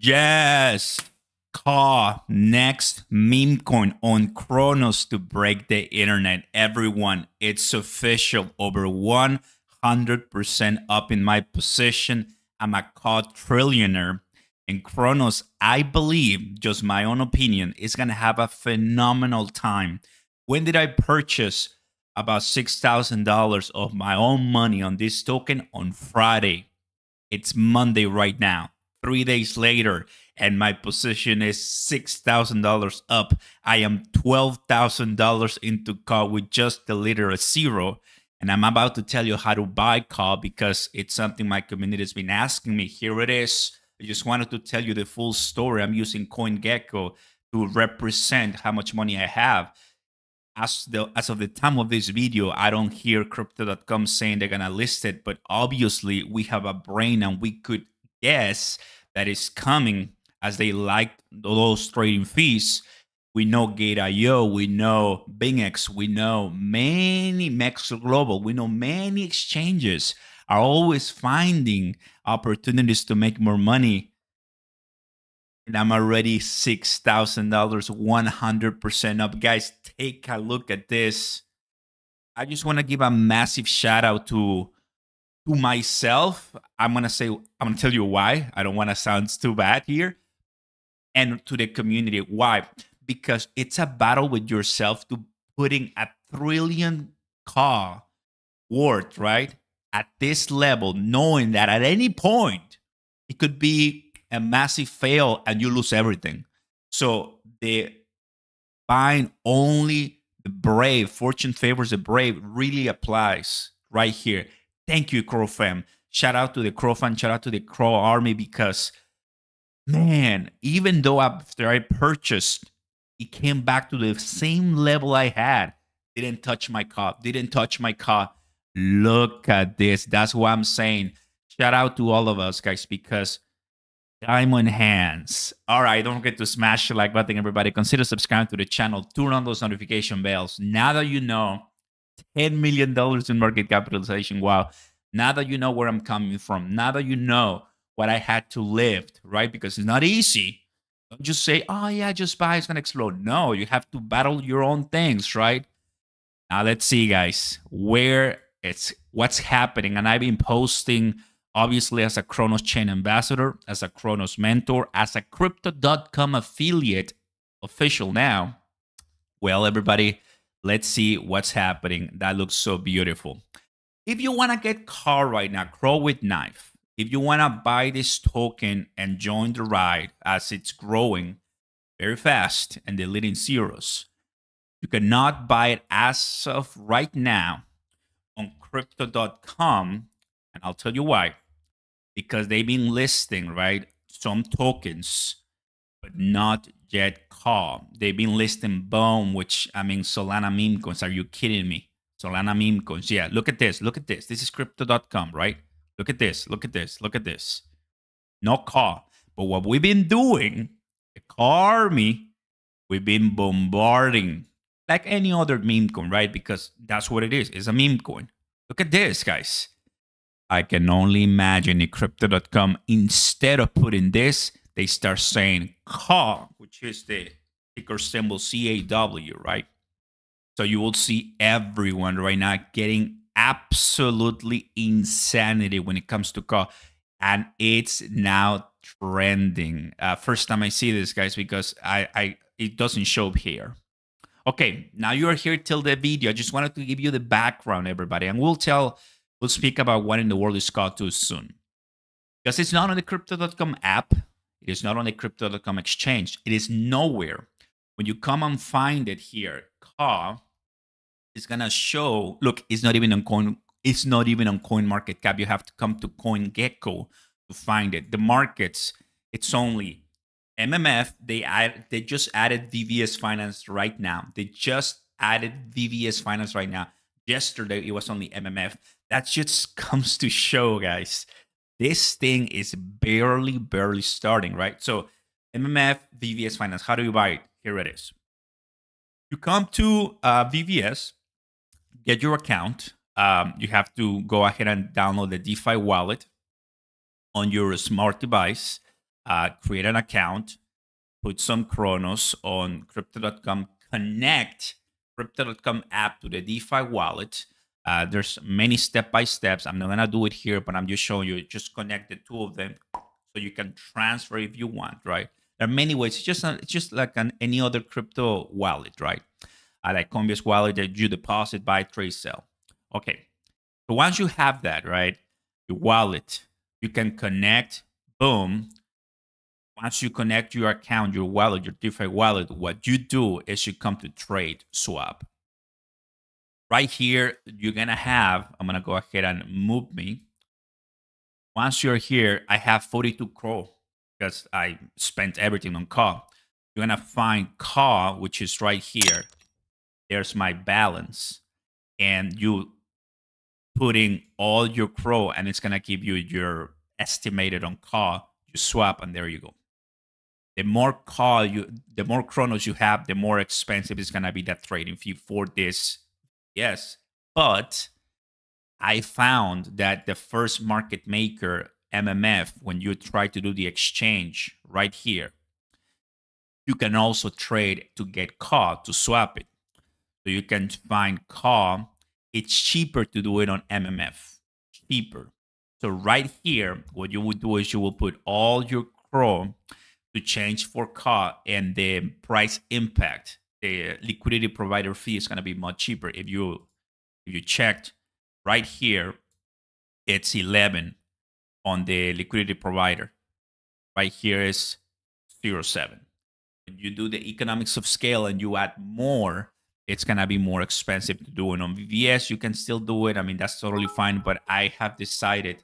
Yes. Kaa, next meme coin on Kronos to break the internet. Everyone, it's official. Over 100% up in my position. I'm a Kaa trillionaire. And Kronos, I believe, just my own opinion, is going to have a phenomenal time. When did I purchase about $6,000 of my own money on this token? On Friday. It's Monday right now, 3 days later, and my position is $6,000 up. I am $12,000 into Kaa with just the letter a zero. And I'm about to tell you how to buy Kaa because it's something my community has been asking me. Here it is. I just wanted to tell you the full story. I'm using CoinGecko to represent how much money I have. As of the time of this video, I don't hear Crypto.com saying they're going to list it, but obviously we have a brain and we could guess that it's coming as they like those trading fees. We know Gate.io, we know BingX, we know many Mex Global, we know many exchanges are always finding opportunities to make more money. And I'm already $6,000, 100% up. Guys, take a look at this. I just want to give a massive shout out to myself. I'm going to tell you why. I don't want to sound too bad here. And to the community. Why? Because it's a battle with yourself to putting a trillion Kaa worth, right? At this level, knowing that at any point, it could be a massive fail and you lose everything. So the buying only the brave, fortune favors the brave, really applies right here. Thank you, Crow fam. Shout out to the Crow fam, shout out to the Crow army, because man, even though after I purchased, it came back to the same level I had. Didn't touch my Kaa, didn't touch my Kaa. Look at this. That's what I'm saying. Shout out to all of us, guys, because diamond hands. All right, don't forget to smash the like button, everybody. Consider subscribing to the channel. Turn on those notification bells. Now that you know $10 million in market capitalization, wow. Now that you know where I'm coming from. Now that you know what I had to lift, right? Because it's not easy. Don't just say, oh, yeah, just buy, it's going to explode. No, you have to battle your own things, right? Now let's see, guys, what's happening. And I've been posting, obviously, as a Kronos Chain ambassador, as a Kronos mentor, as a Crypto.com affiliate official now. Well, everybody, let's see what's happening. That looks so beautiful. If you want to get Kaa right now, Crow with Knife, if you want to buy this token and join the ride as it's growing very fast and they're leading zeros, you cannot buy it as of right now on Crypto.com. And I'll tell you why. Because they've been listing, right, some tokens, but not yet Kaa. They've been listing BOME, which, I mean, Solana meme coins. Are you kidding me? Solana meme coins. Yeah, look at this. Look at this. This is Crypto.com, right? Look at this. Look at this. Look at this. No Kaa. But what we've been doing, the Kaa army, we've been bombarding like any other meme coin, right? Because that's what it is. It's a meme coin. Look at this, guys. I can only imagine if Crypto.com, instead of putting this, they start saying Kaa, which is the ticker symbol CAW, right? So you will see everyone right now getting absolutely insanity when it comes to Kaa. And it's now trending. First time I see this, guys, because it doesn't show up here. Okay, now you're here till the video. I just wanted to give you the background, everybody, and we'll speak about what in the world is Kaa too soon. Because it's not on the Crypto.com app. It is not on the Crypto.com exchange. It is nowhere. When you come and find it here, Kaa is going to show, look, it's not even on CoinMarketCap. You have to come to CoinGecko to find it. The markets, it's only MMF. They just added VVS Finance right now. They just added VVS Finance right now. Yesterday, it was only MMF. That just comes to show, guys, this thing is barely starting, right? So MMF, VVS Finance, how do you buy it? Here it is. You come to VVS, get your account. You have to go ahead and download the DeFi wallet on your smart device. create an account, put some Chronos on Crypto.com, connect Crypto.com app to the DeFi wallet. There's many step-by-steps. I'm not going to do it here, but I'm just showing you. Just connect the two of them so you can transfer if you want, right? There are many ways. It's just like any other crypto wallet, right? Like Coinbase wallet that you deposit, buy, trade, sell. Okay. So once you have that, right, your wallet, you can connect, boom. Once you connect your account, your wallet, your DeFi wallet, what you do is you come to TradeSwap. Right here, you're going to have, I'm going to go ahead and move me. Once you're here, I have 42 CAW because I spent everything on CAW. You're going to find CAW, which is right here. There's my balance. And you put in all your CAW, and it's going to give you your estimated on CAW. You swap, and there you go. The more Chronos you have, the more expensive it's going to be that trading fee for this. Yes, but I found that the first market maker, MMF, when you try to do the exchange right here, you can also trade to get CAW to swap it. So you can find CAW. It's cheaper to do it on MMF, cheaper. So right here, what you would do is you will put all your CAW to change for CAW, and the price impact, the liquidity provider fee, is going to be much cheaper. If you checked right here, it's 11 on the liquidity provider. Right here is 0.7. When you do the economics of scale and you add more, it's going to be more expensive to do it on VVS. You can still do it. I mean, that's totally fine, but I have decided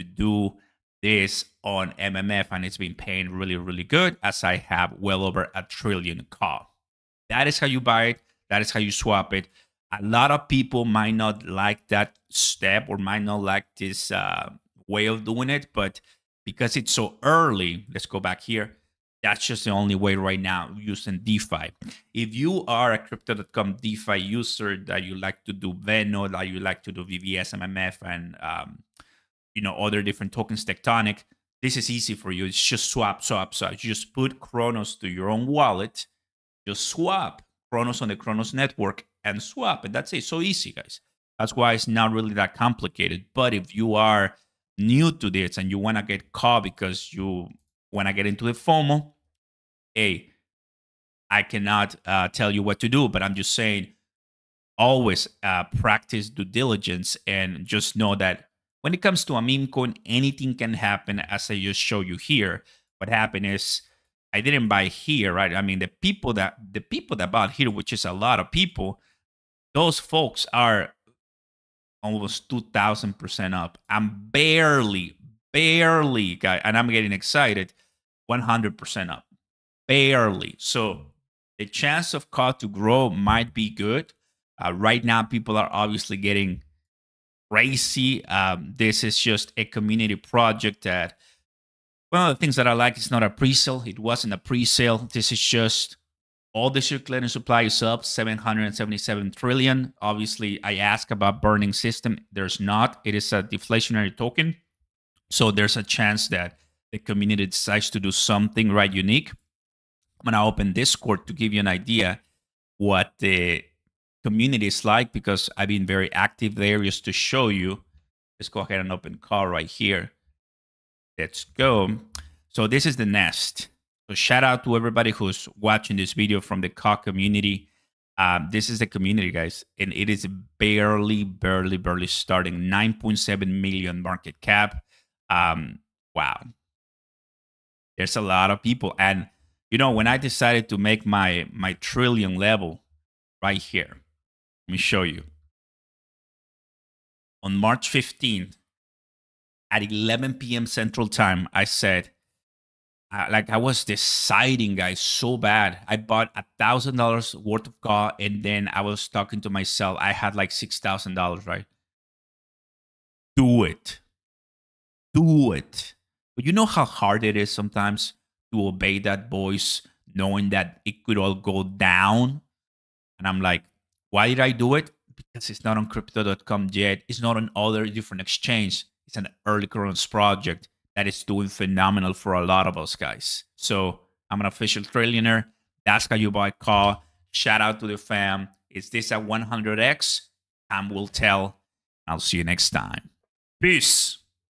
to do this on MMF, and it's been paying really, really good, as I have well over 1 trillion CAW. That is how you buy it. That is how you swap it. A lot of people might not like that step or might not like this way of doing it, but because it's so early, let's go back here. That's just the only way right now using DeFi. If you are a Crypto.com DeFi user that you like to do Venno, that you like to do VVS, MMF, and you know, other different tokens, Tectonic, this is easy for you. It's just swap, swap, swap. You just put Chronos to your own wallet. Just swap Chronos on the Chronos network and swap, and that's it. So easy, guys. That's why it's not really that complicated. But if you are new to this and you want to get CAW because you want to get into the FOMO, hey, I cannot tell you what to do, but I'm just saying, always practice due diligence, and just know that when it comes to a meme coin, anything can happen, as I just show you here. What happened is I didn't buy here, right? I mean, the people that bought here, which is a lot of people, those folks are almost 2,000% up. I'm barely, and I'm getting excited, 100% up. Barely. So the chance of CAW to grow might be good. Right now, people are obviously getting crazy. This is just a community project that, one of the things that I like, it's not a pre-sale. It wasn't a pre-sale. This is just all the circulating supply is up, 777 trillion. Obviously, I asked about burning system. There's not. It is a deflationary token. So there's a chance that the community decides to do something, right, unique. I'm going to open Discord to give you an idea what the community is like, because I've been very active there just to show you. Let's go ahead and open CAW right here. Let's go. So this is the nest. So shout out to everybody who's watching this video from the CAW community. This is the community, guys, and it is barely starting. 9.7 million market cap. Wow. There's a lot of people. And you know, when I decided to make my trillion level right here, let me show you. On March 15th, at 11 p.m. Central Time, I said, like, I was deciding, guys, so bad. I bought $1,000 worth of CAW, and then I was talking to myself. I had like $6,000, right? Do it. Do it. But you know how hard it is sometimes to obey that voice, knowing that it could all go down. And I'm like, why did I do it? Because it's not on Crypto.com yet. It's not on other different exchange. It's an early Chronos project. that is doing phenomenal for a lot of us guys. So I'm an official trillionaire. That's how you buy a car. Shout out to the fam. Is this at 100x? Time will tell. I'll see you next time. Peace.